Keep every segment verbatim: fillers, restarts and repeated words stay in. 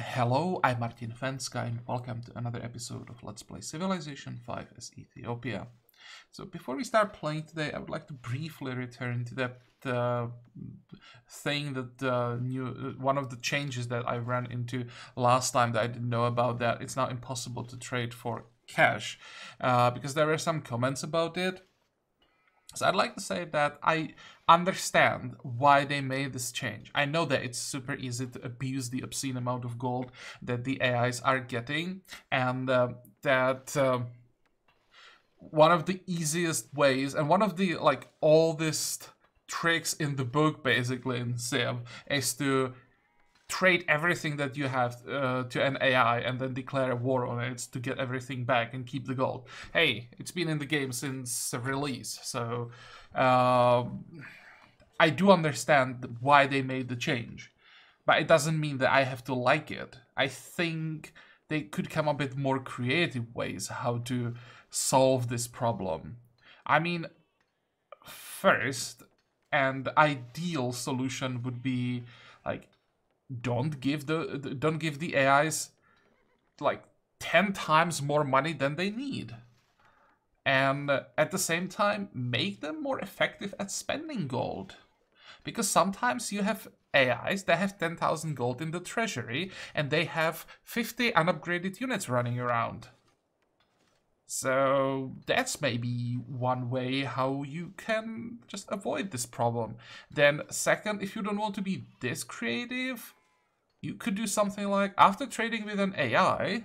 Hello, I'm Martin Fencka and welcome to another episode of Let's Play Civilization five as Ethiopia. So before we start playing today, I would like to briefly return to that uh, thing that uh, new uh, one of the changes that I ran into last time that I didn't know about, that it's now impossible to trade for cash uh, because there were some comments about it. So I'd like to say that I understand why they made this change. I know that it's super easy to abuse the obscene amount of gold that the A Is are getting, and uh, that uh, one of the easiest ways and one of the like oldest tricks in the book, basically in Civ, is to trade everything that you have uh, to an A I and then declare a war on it to get everything back and keep the gold. Hey, it's been in the game since release, so um, I do understand why they made the change, but it doesn't mean that I have to like it. I think they could come up with more creative ways how to solve this problem. I mean, first, and ideal solution would be like, Don't give the don't give the A Is like ten times more money than they need, and at the same time make them more effective at spending gold, because sometimes you have A Is that have ten thousand gold in the treasury and they have fifty unupgraded units running around. So that's maybe one way how you can just avoid this problem. Then second, if you don't want to be this creative, you could do something like, after trading with an A I,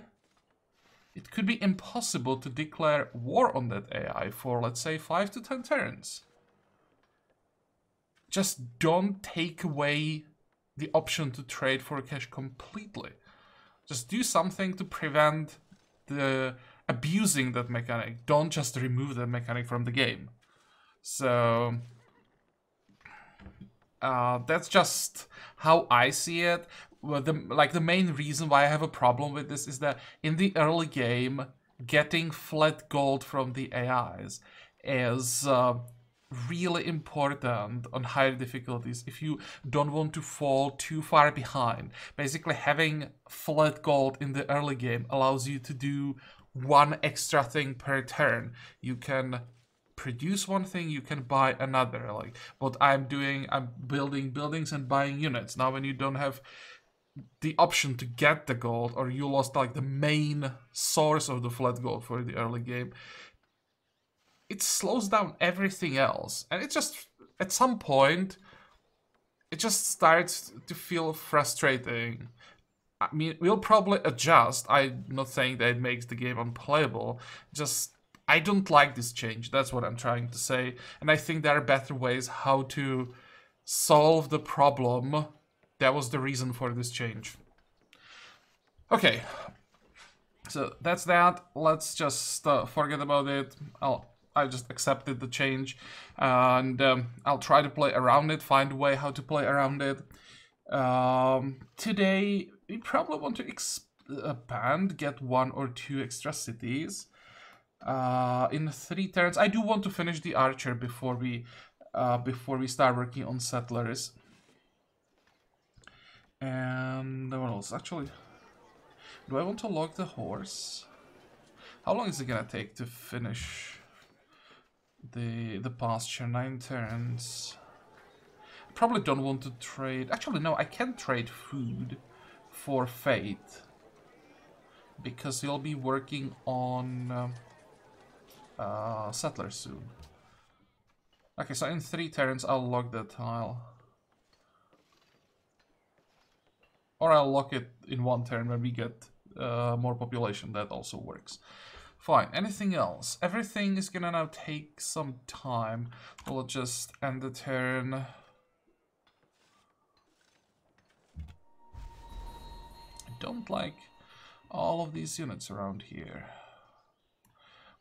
it could be impossible to declare war on that A I for, let's say, five to ten turns. Just don't take away the option to trade for cash completely. Just do something to prevent the abusing that mechanic. Don't just remove that mechanic from the game. So Uh, that's just how I see it. Well, the, like the main reason why I have a problem with this is that in the early game, getting flat gold from the A Is is uh, really important on higher difficulties if you don't want to fall too far behind. Basically, having flat gold in the early game allows you to do one extra thing per turn. You can produce one thing, you can buy another. Like what I'm doing, I'm building buildings and buying units. Now when you don't have the option to get the gold, or you lost like the main source of the flat gold for the early game, it slows down everything else. And it just, at some point, it just starts to feel frustrating. I mean, we'll probably adjust. I'm not saying that it makes the game unplayable. Just, I don't like this change. That's what I'm trying to say. And I think there are better ways how to solve the problem. That was the reason for this change. Okay. So that's that. Let's just uh, forget about it. I'll, I just accepted the change. And um, I'll try to play around it. Find a way how to play around it. Um, today, we probably want to expand, get one or two extra cities uh, in three turns. I do want to finish the archer before we uh, before we start working on settlers. And what else? Actually, do I want to lock the horse? How long is it gonna take to finish the the pasture? Nine turns. I probably don't want to trade. Actually, no, I can trade food for fate, because he'll be working on um, uh, settlers soon. Okay, so in three turns I'll lock that tile, or I'll lock it in one turn when we get uh, more population. That also works. Fine. Anything else? Everything is gonna now take some time. We'll just end the turn. Don't like all of these units around here.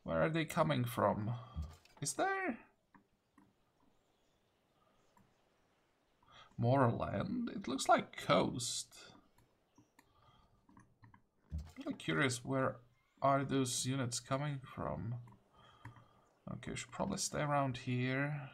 Where are they coming from? Is there more land? It looks like coast. I'm really curious, where are those units coming from? Okay, I should probably stay around here.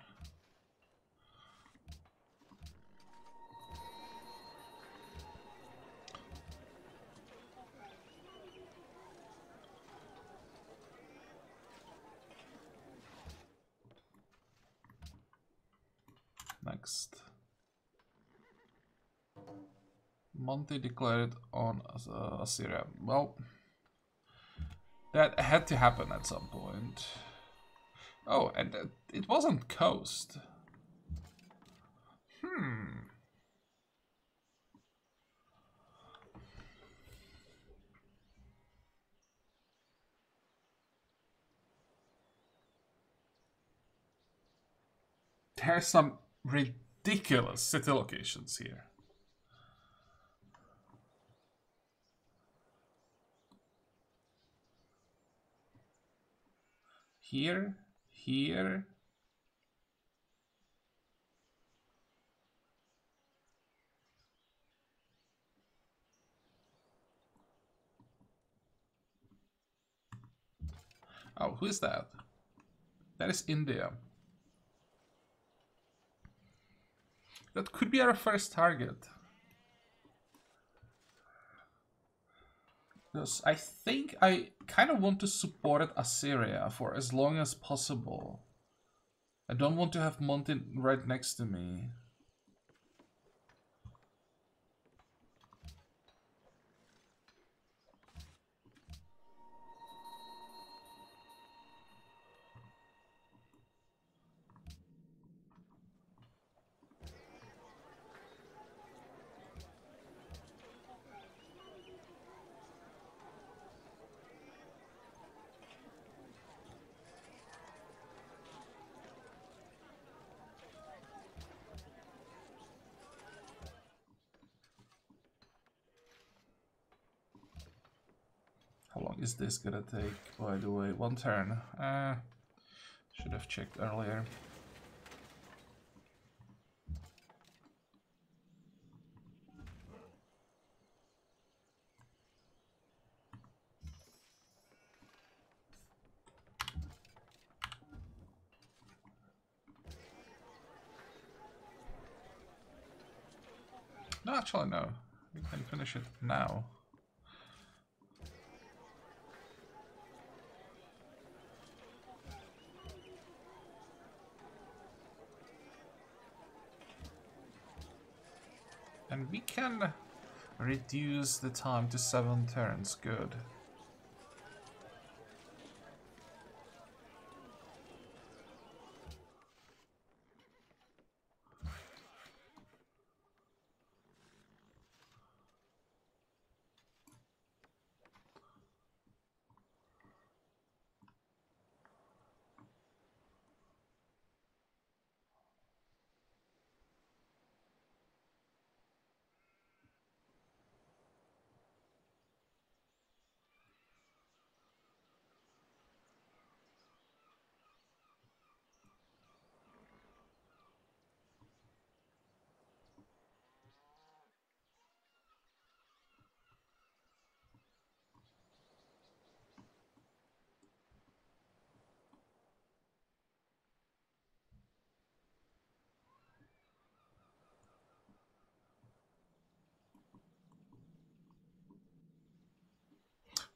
next. Monty declared on uh, Assyria. Well, that had to happen at some point. Oh, and uh, it wasn't coast. Hmm. There's some ridiculous city locations here. Here, here. Oh, who is that? That is India. That could be our first target. Because I think I kind of want to support Assyria for as long as possible. I don't want to have Monty right next to me. Is this gonna take, by the way, one turn? Uh, should have checked earlier. No, actually, no. We can finish it now. And we can reduce the time to seven turns, good.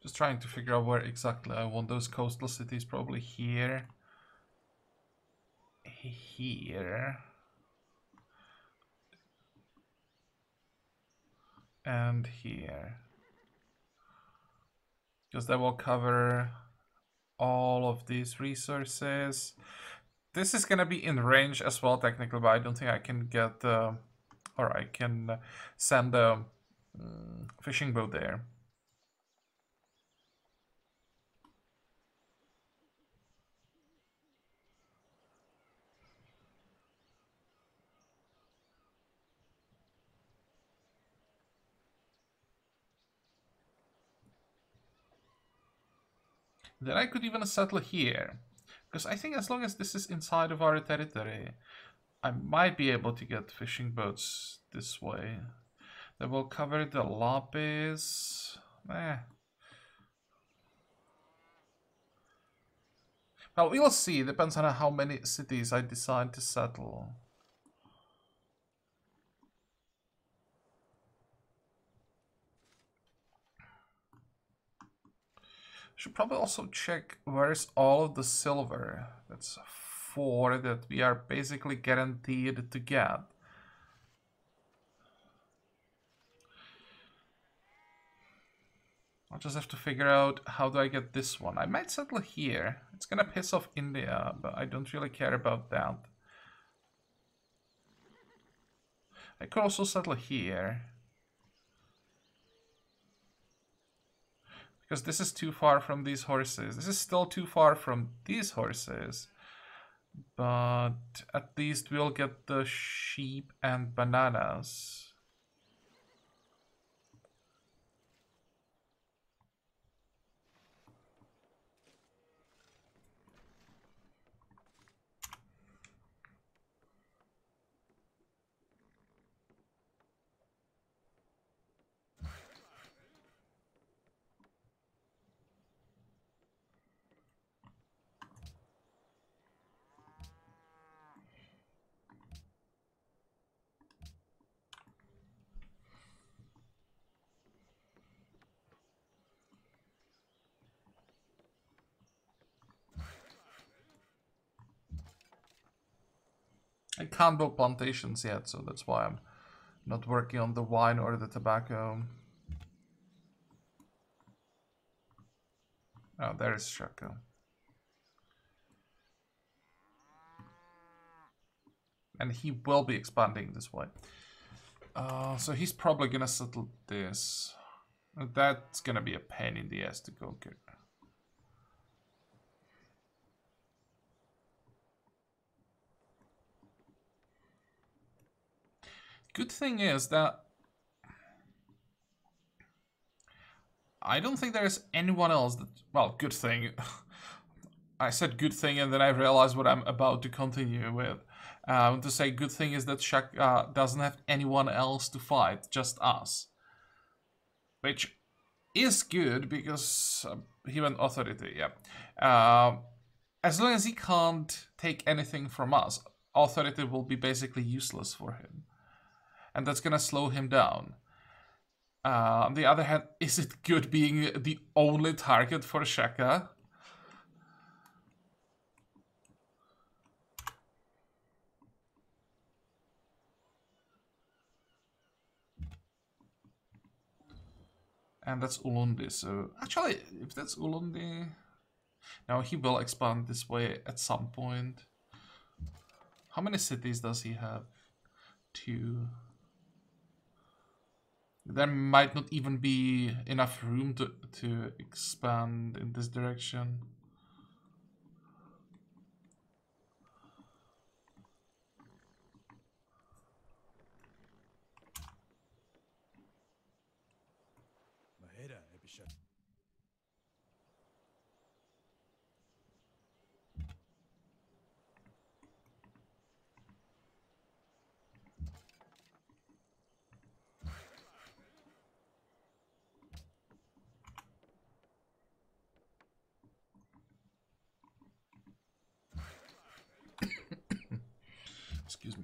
Just trying to figure out where exactly I want those coastal cities. Probably here. Here. And here. Because that will cover all of these resources. This is going to be in range as well technically, but I don't think I can get... Uh, or I can send a um, fishing boat there. Then I could even settle here, because I think as long as this is inside of our territory, I might be able to get fishing boats this way. That will cover the Lapis. Eh. Well, we will see. Depends on how many cities I decide to settle. Should probably also check where's all of the silver. That's four that we are basically guaranteed to get. I'll just have to figure out how do I get this one. I might settle here. It's gonna piss off India, but I don't really care about that. I could also settle here. Because this is too far from these horses. This is still too far from these horses. But at least we'll get the sheep and bananas. I can't build plantations yet, so that's why I'm not working on the wine or the tobacco. Oh, there is Shaka. And he will be expanding this way. Uh, so he's probably gonna settle this. That's gonna be a pain in the ass to conquer. Good thing is that I don't think there is anyone else that... Well, good thing. I said good thing and then I realized what I'm about to continue with. Uh, I want to say good thing is that Shaka uh, doesn't have anyone else to fight, just us. Which is good because uh, human authority, yeah. Uh, as long as he can't take anything from us, authority will be basically useless for him. And that's gonna slow him down. Uh, on the other hand, is it good being the only target for Shaka? And that's Ulundi, so... Actually, if that's Ulundi... Now he will expand this way at some point. How many cities does he have? Two... There might not even be enough room to, to expand in this direction. Excuse me.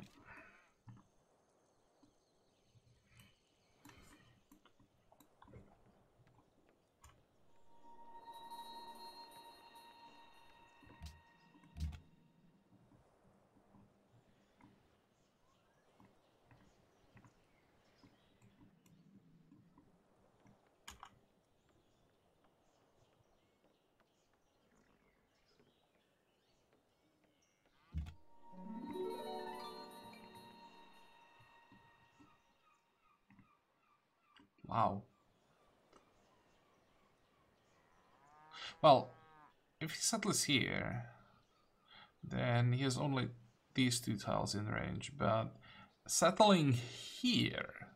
Wow. Well, if he settles here, then he has only these two tiles in range, but settling here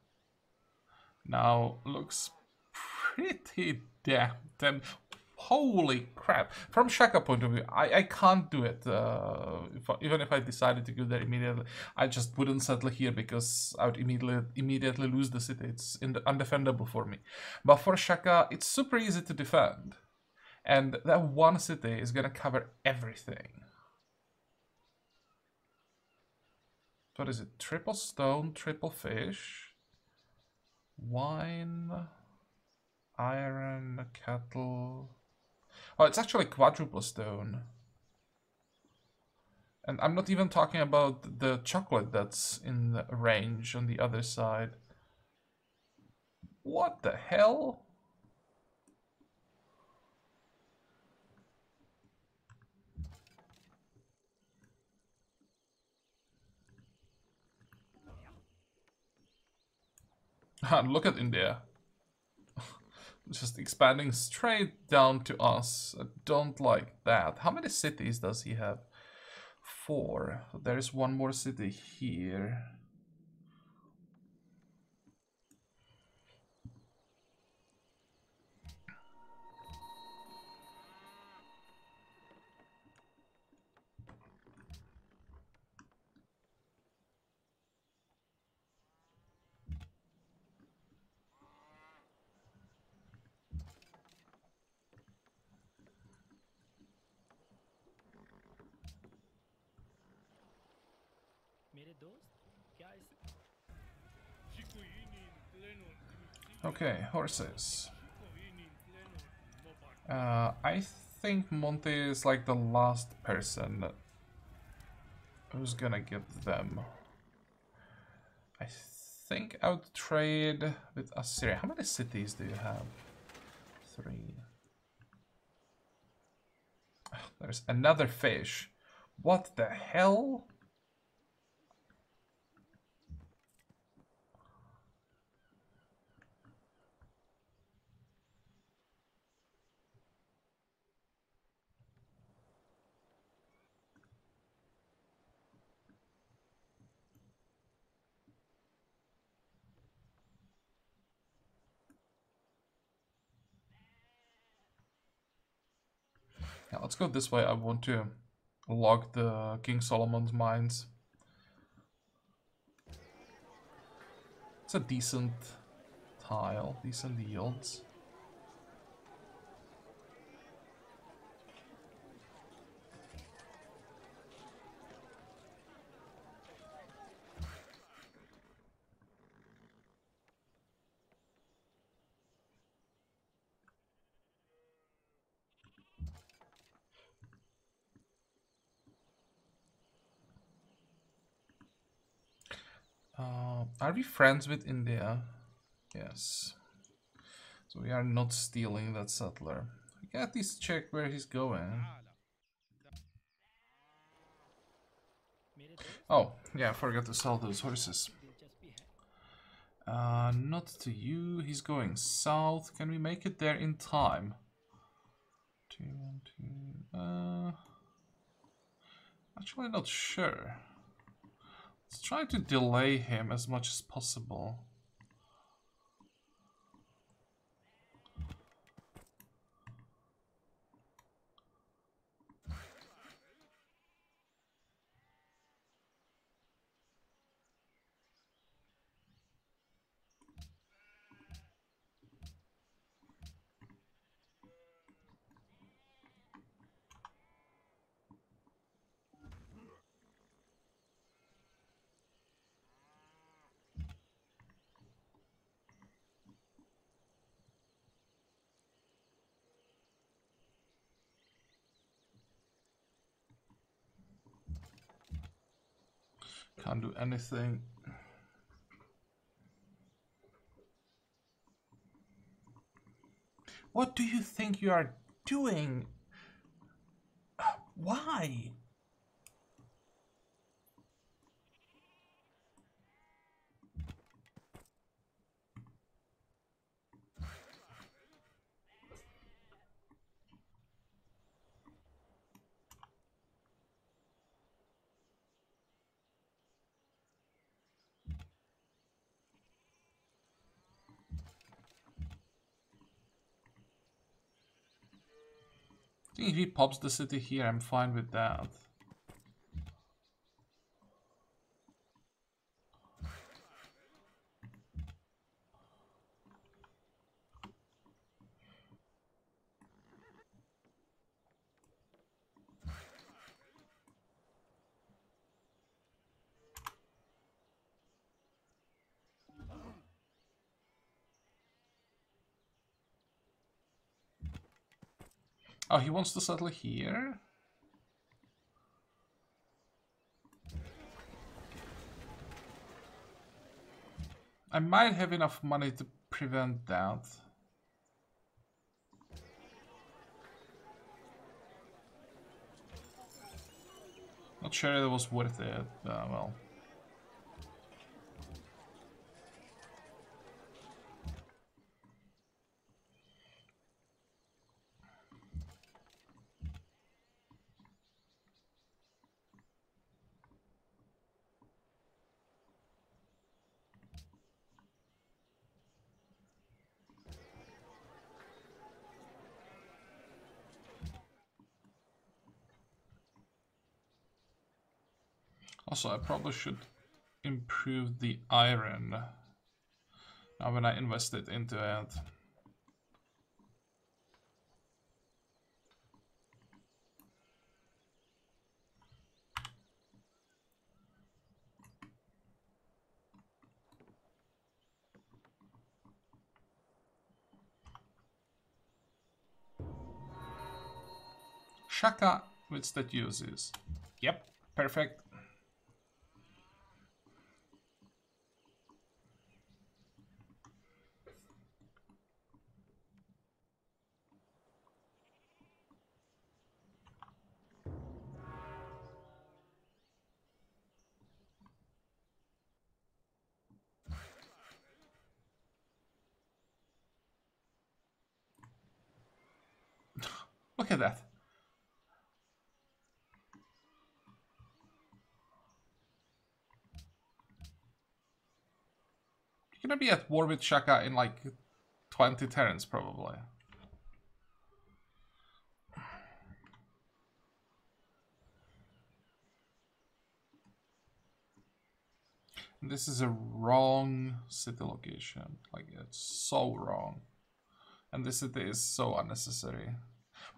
now looks pretty damn, damn holy crap. From Shaka point of view, I, I can't do it, uh, if I, even if I decided to go there immediately. I just wouldn't settle here because I would immediately immediately lose the city. It's in undefendable for me. But for Shaka, it's super easy to defend. And that one city is going to cover everything. What is it? Triple stone, triple fish, wine, iron, cattle... Oh, it's actually quadruple stone. And I'm not even talking about the chocolate that's in the range on the other side. What the hell? Look at India. Just expanding straight down to us. I don't like that. How many cities does he have? Four. There is one more city here. Okay, horses. Uh, I think Monty is like the last person who's gonna get them. I think I would trade with Assyria. How many cities do you have? Three. Oh, there's another fish. What the hell? Yeah, let's go this way. I want to log the King Solomon's Mines. It's a decent tile, decent yields. Are we friends with India? Yes. So we are not stealing that settler. We can at least check where he's going. Oh, yeah, I forgot to sell those horses. Uh, not to you. He's going south. Can we make it there in time? Two, one, two. Uh, actually, not sure. Let's try to delay him as much as possible. Can't do anything. What do you think you are doing? Why? I think if he pops the city here, I'm fine with that. Oh, he wants to settle here? I might have enough money to prevent that. Not sure that was worth it, but well. Also, I probably should improve the iron now when I invested into it. Shaka, which that uses. Yep, perfect. Look at that. You're gonna be at war with Shaka in like twenty turns probably. And this is a wrong city location. Like, it's so wrong. And this city is so unnecessary.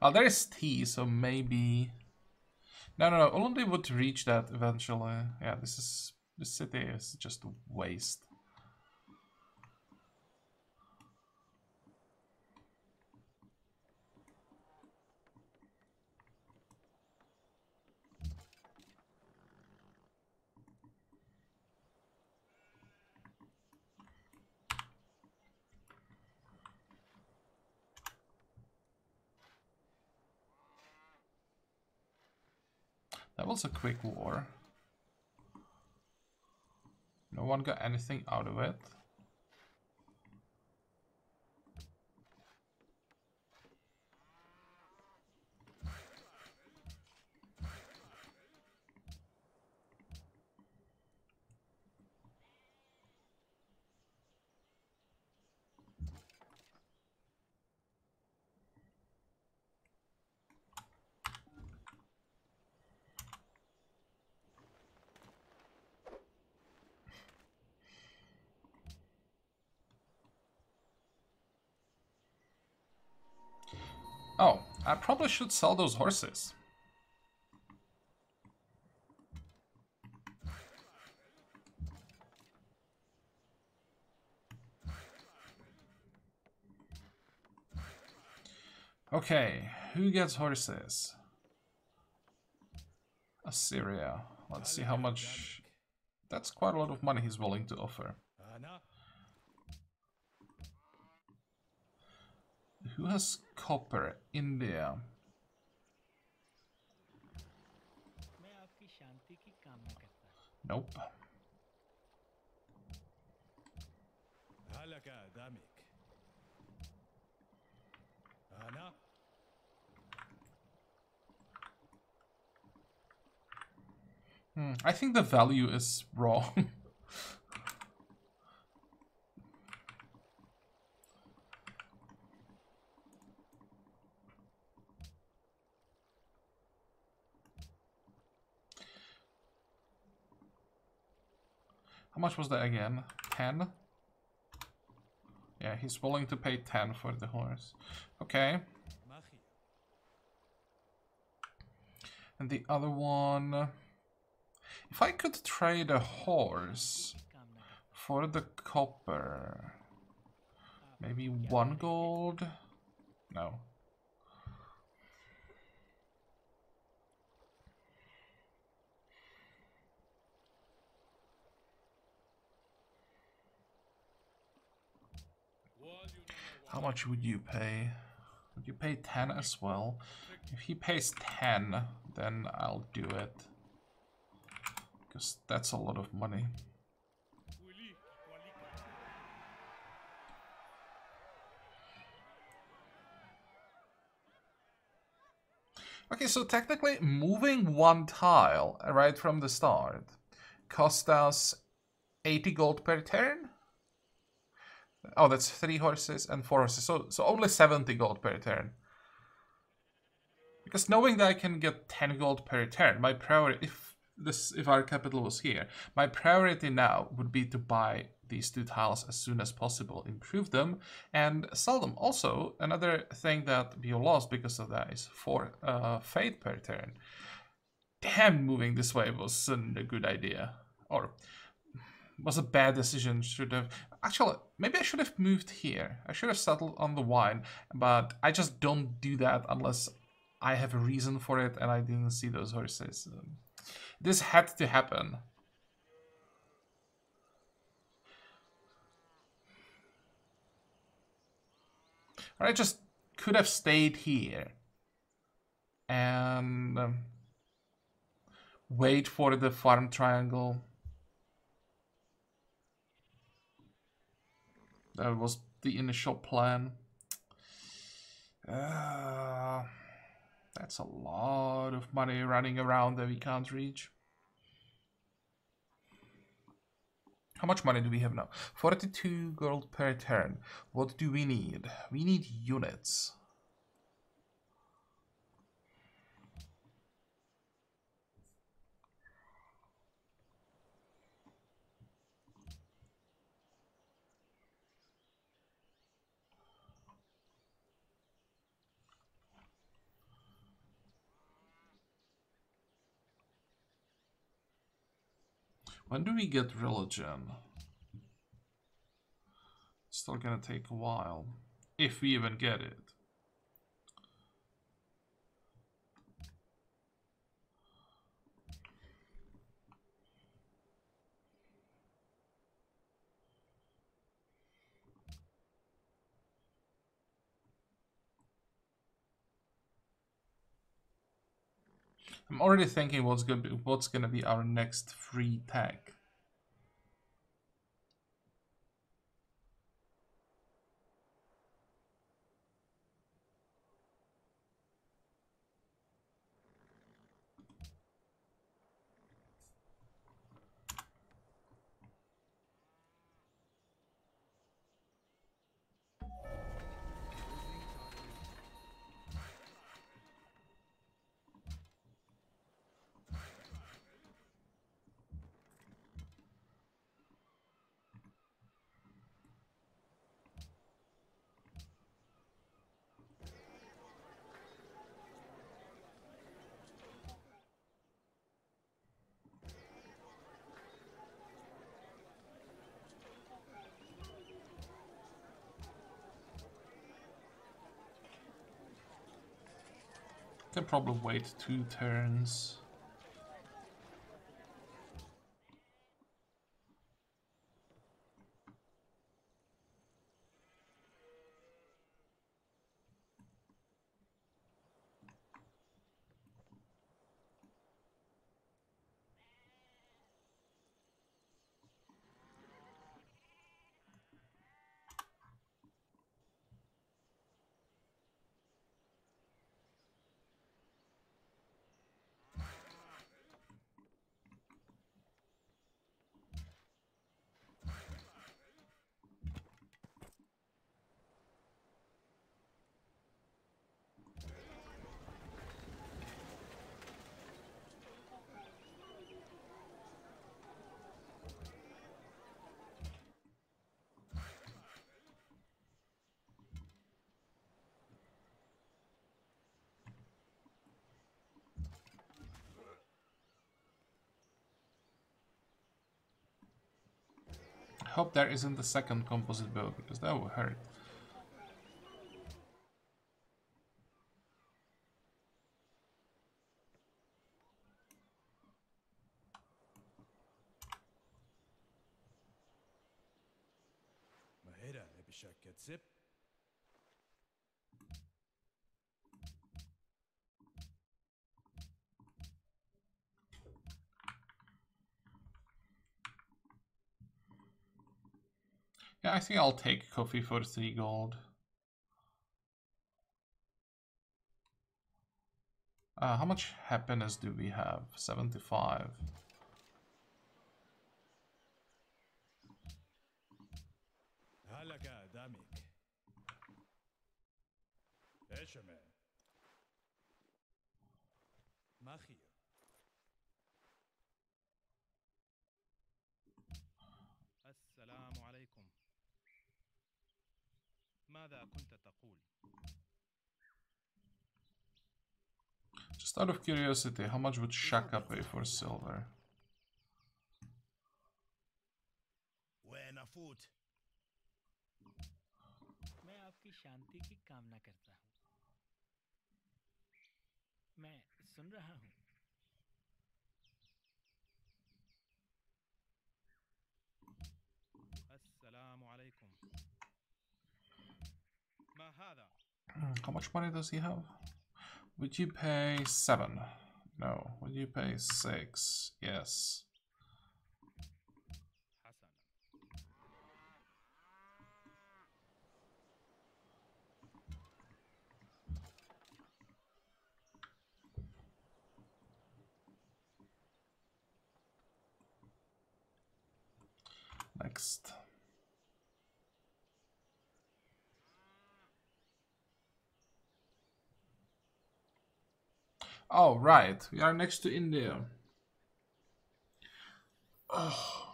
Well, there is tea, so maybe... No, no, no, Ulundi would reach that eventually. Yeah, this is... This city is just a waste. That was a quick war. No one got anything out of it. Oh, I probably should sell those horses. Okay, who gets horses? Assyria. Let's see how much... That's quite a lot of money he's willing to offer. Who has copper? India. Nope. Hmm, I think the value is wrong. How much was that again? ten? Yeah, he's willing to pay ten for the horse. Okay. And the other one... If I could trade a horse for the copper... Maybe one gold? No. How much would you pay? Would you pay ten as well? If he pays ten, then I'll do it. Because that's a lot of money. Okay, so technically moving one tile right from the start cost us eighty gold per turn. Oh, that's three horses and four horses, so, so only seventy gold per turn. Because knowing that I can get ten gold per turn, my priority, if this, if our capital was here, my priority now would be to buy these two tiles as soon as possible, improve them, and sell them. Also, another thing that we lost because of that is four uh, fate per turn. Damn, moving this way wasn't a good idea. Or was a bad decision, should have... Actually, maybe I should have moved here. I should have settled on the wine, but I just don't do that unless I have a reason for it, and I didn't see those horses. Um, this had to happen. Or I just could have stayed here and um, wait for the farm triangle. That was the initial plan. Uh, that's a lot of money running around that we can't reach. How much money do we have now? forty-two gold per turn. What do we need? We need units. When do we get religion? It's still gonna take a while, if we even get it. I'm already thinking what's gonna be what's gonna be our next free tag. Can probably wait two turns. Hope there isn't the second composite build, because that would hurt. Shaka zip. Yeah, I think I'll take Kofi for three gold. Uh, how much happiness do we have? seventy-five. Just out of curiosity, how much would Shaka pay for silver? How much money does he have? Would you pay seven? No. Would you pay six? Yes. Next. Oh, right. We are next to India. Oh.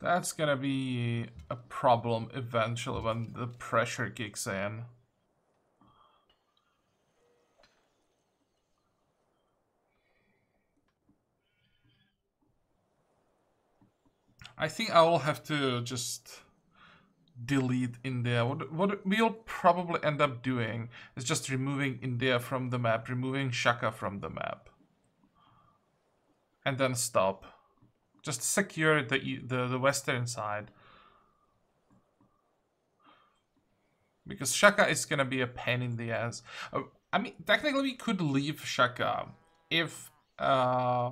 That's gonna be a problem eventually when the pressure kicks in. I think I will have to just delete India. What, what we'll probably end up doing is just removing India from the map, removing Shaka from the map, and then stop. Just secure the the, the western side, because Shaka is gonna be a pain in the ass. Uh, I mean, technically we could leave Shaka if uh,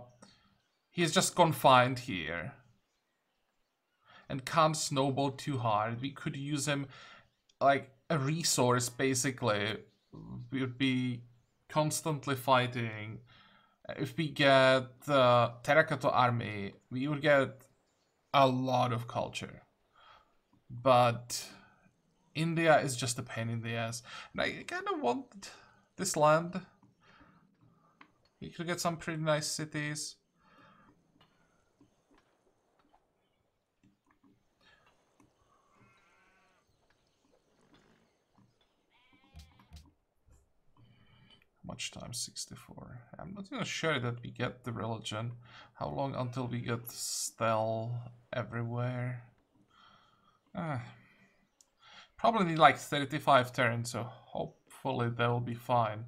he's just confined here and can't snowball too hard. We could use him like a resource, basically. We would be constantly fighting. If we get the uh, Terracotta army, we would get a lot of culture. But India is just a pain in the ass. And I kind of want this land. We could get some pretty nice cities. Much time, sixty-four. I'm not even sure that we get the religion. How long until we get Stel everywhere? Uh, probably need like thirty-five turns, so hopefully that'll be fine.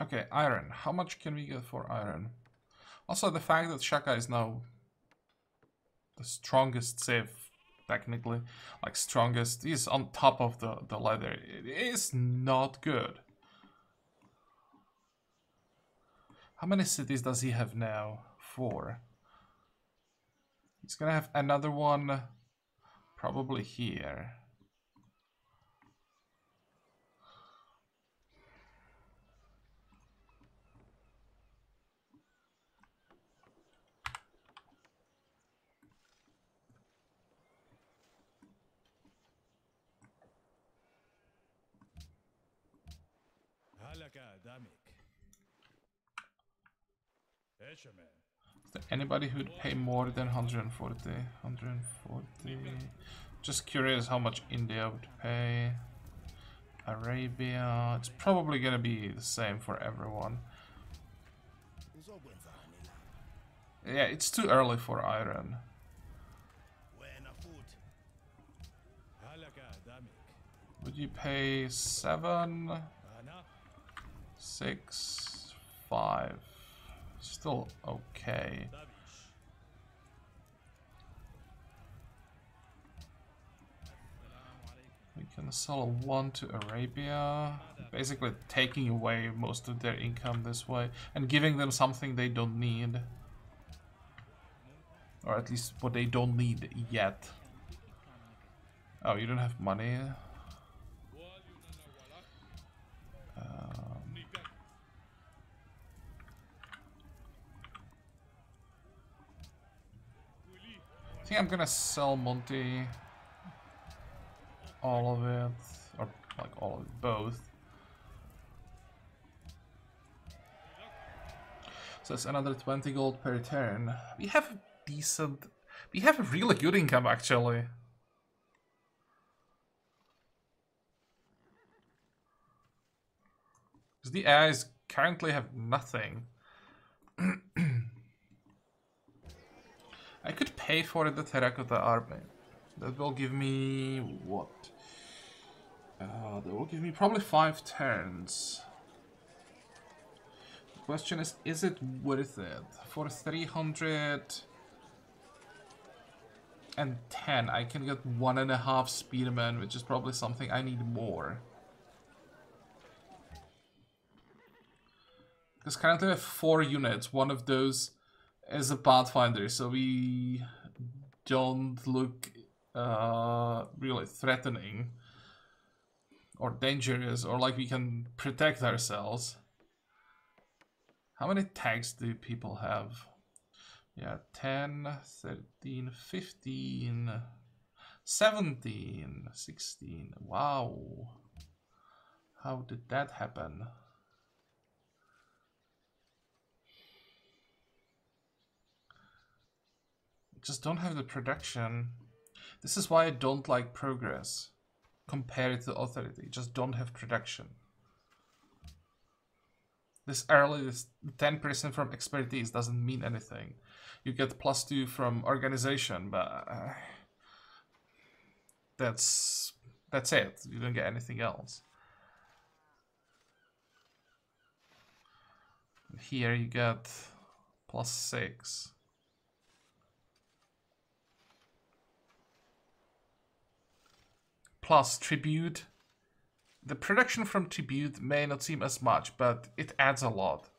Okay, iron. How much can we get for iron? Also, the fact that Shaka is now the strongest save, technically, like strongest, he's on top of the, the ladder. It is not good. How many cities does he have now? Four. He's gonna have another one probably here. Is there anybody who'd pay more than one hundred forty? one hundred forty. Just curious how much India would pay. Arabia. It's probably gonna be the same for everyone. Yeah, it's too early for iron. Would you pay seven, six, five? Still okay. We can sell one to Arabia, basically taking away most of their income this way and giving them something they don't need, or at least what they don't need yet. Oh, you don't have money. Um, I think I'm gonna sell Monty. All of it, or like all of it, both. So it's another twenty gold per turn. We have a decent, we have a really good income actually. Because the A Is currently have nothing. I could pay for the terracotta army. That will give me what? Uh, that will give me probably five turns. The question is, is it worth it? For three hundred and ten, I can get one and a half spearmen, which is probably something I need more. Because currently I have four units. One of those is a Pathfinder, so we don't look Uh, really threatening or dangerous, or like we can protect ourselves. How many tanks do people have? Yeah, ten, thirteen, fifteen, seventeen, sixteen. Wow. How did that happen? Just don't have the production. This is why I don't like progress compared to authority. Just don't have production. This early, this ten percent from expertise doesn't mean anything. You get plus two from organization, but uh, that's that's it. You don't get anything else. Here you get plus six. Plus tribute. The production from tribute may not seem as much, but it adds a lot.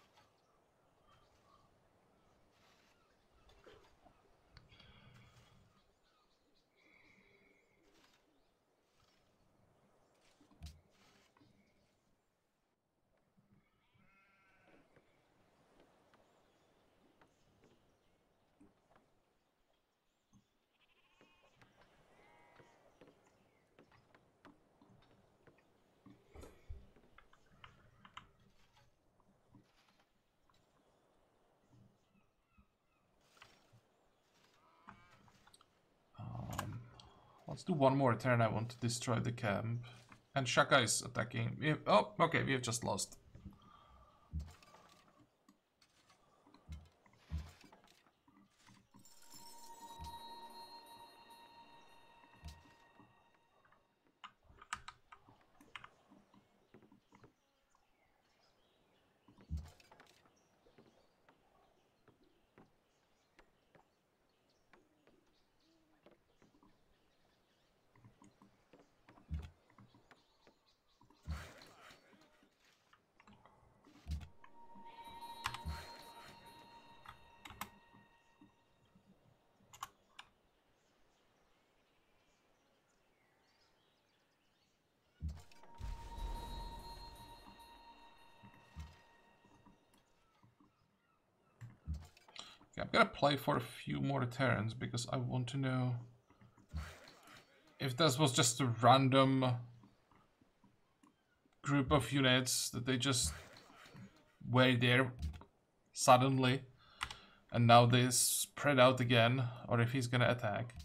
Let's do one more turn. I want to destroy the camp. And Shaka is attacking. We have, oh, okay, we have just lost. I'm gonna play for a few more turns because I want to know if this was just a random group of units that they just were there suddenly, And now they spread out again, or if he's gonna attack.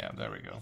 Yeah, there we go.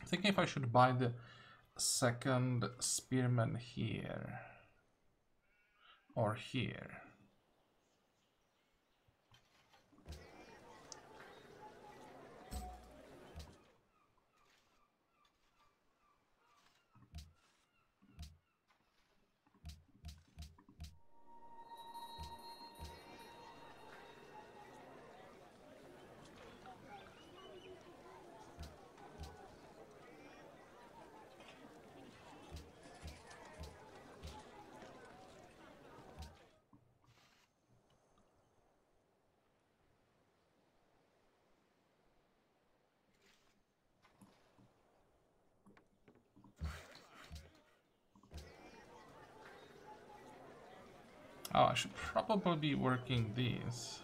I'm thinking if I should buy the second spearman here or here. Oh, I should probably be working these.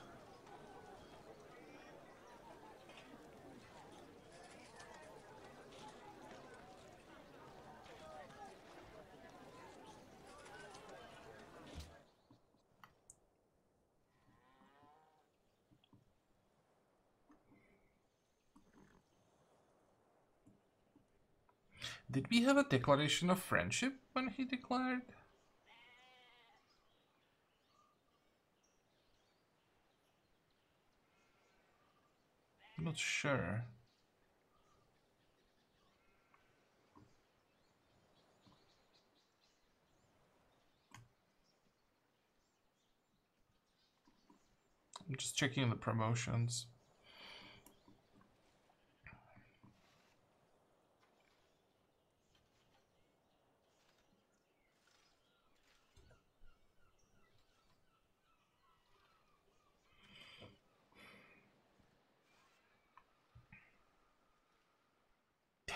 Did we have a declaration of friendship when he declared? I'm not sure. I'm just checking the promotions.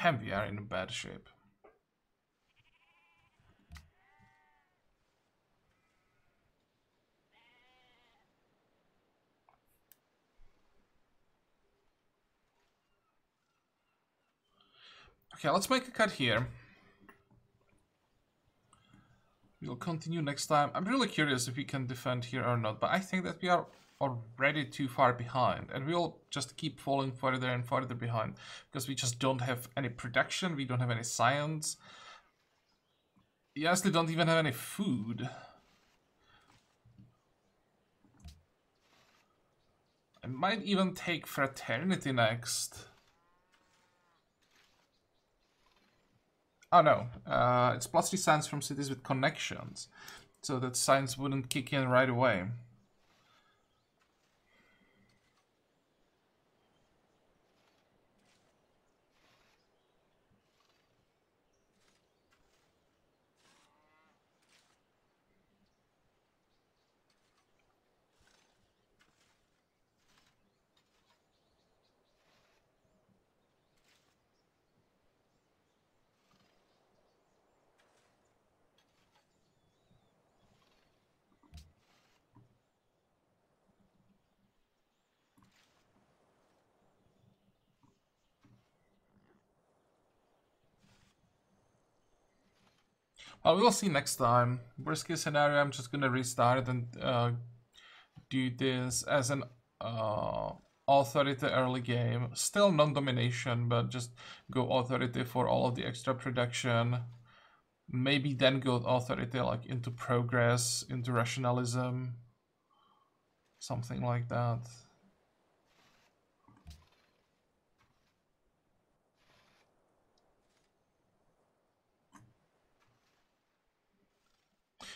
And we are in bad shape. Okay, let's make a cut here. We'll continue next time. I'm really curious if we can defend here or not, but I think that we are already too far behind, and we'll just keep falling further and further behind because we just don't have any production, we don't have any science. We honestly don't even have any food. I might even take Fraternity next. Oh no, uh, it's plus three science from cities with connections, so that science wouldn't kick in right away. Uh, we'll see next time. Worst case scenario, I'm just gonna restart and uh, do this as an uh, authority early game. Still non-domination, but just go authority for all of the extra production. Maybe then go authority like into progress, into rationalism, something like that.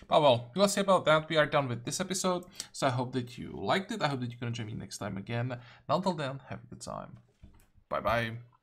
But well, we'll see about that. We are done with this episode, so I hope that you liked it. I hope that you're gonna join me next time again. And until then, have a good time. Bye bye.